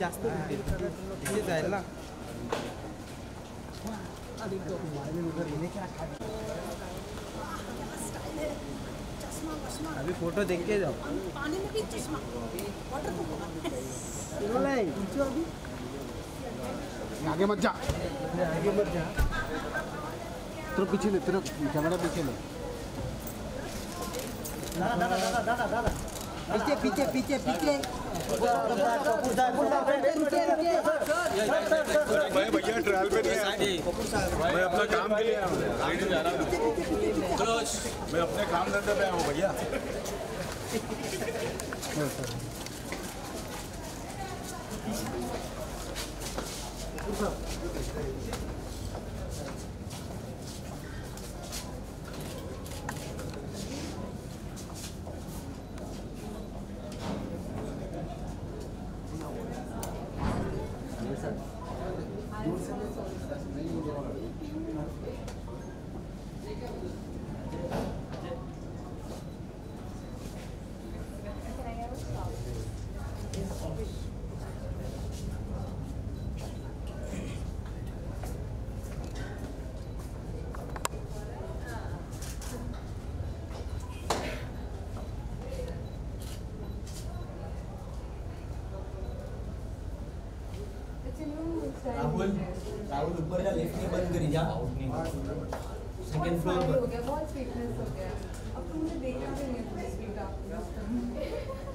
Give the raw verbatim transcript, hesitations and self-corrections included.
जास्त भेटेल तिथे जायला ना आधी तो मायने उधर लेने क्या खा चश्मा चश्मा अभी फोटो देख के जाओ पानी में भी चश्मा वाटर को बोला नहीं कुछ अभी आगे मत जा आगे मत जा तेरे पीछे ले तेरा कैमरा पीछे ले दादा दादा दादा दादा दादा पीछे पीछे पीछे पीछे कपूर साहब रुके रुके सर भाई भैया ट्रायल पे नहीं आए कपूर साहब मैं अपना काम के लिए आया जा रहा हूं रोज मैं अपने काम धंधे पे आया हूं भैया कपूर साहब सेकंड फ्लोर हो गया बहुत स्वीटनेस हो गया अब तुमने देखा भी नहीं है स्वीट आप